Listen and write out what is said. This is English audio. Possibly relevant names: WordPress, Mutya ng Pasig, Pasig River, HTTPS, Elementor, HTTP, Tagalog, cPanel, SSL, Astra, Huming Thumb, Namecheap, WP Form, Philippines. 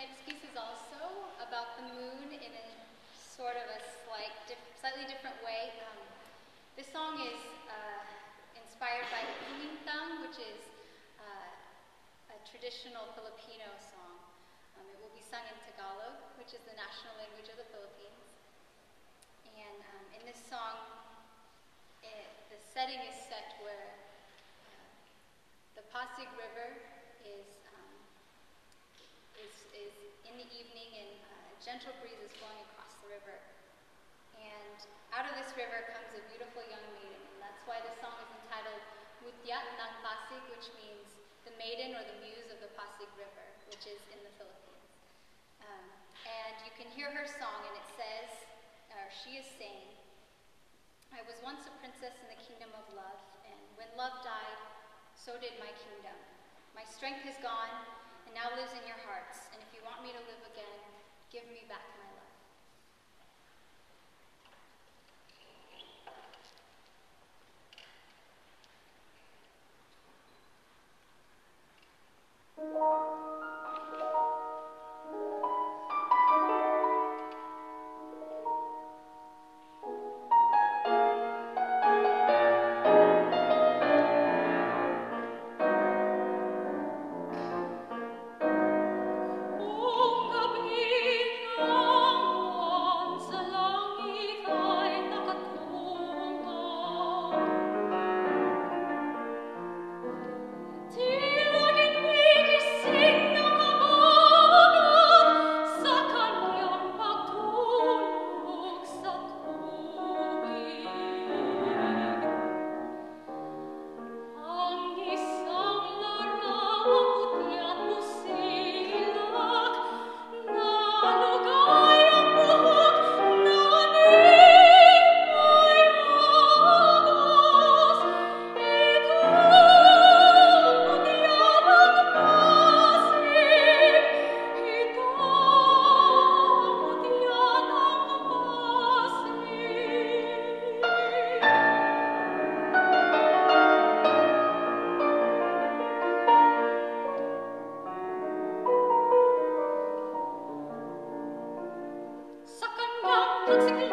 next piece is also about the moon in a sort of a slightly different way. This song is inspired by Huming Thumb, which is a traditional Filipino song. It will be sung in Tagalog, which is the national language of the Philippines. And in this song, the setting is set where the Pasig River is in the evening, and a gentle breeze is blowing across the river. And out of this river comes a beautiful young maiden, and that's why the song is entitled Mutya ng Pasig, which means the maiden or the muse of the Pasig River, which is in the Philippines. And you can hear her song, and it says, or she is saying, I was once a princess in the kingdom of love, and when love died, so did my kingdom. My strength is gone, and now lives in your hearts, and if you want me to live again, give me back my love. What's it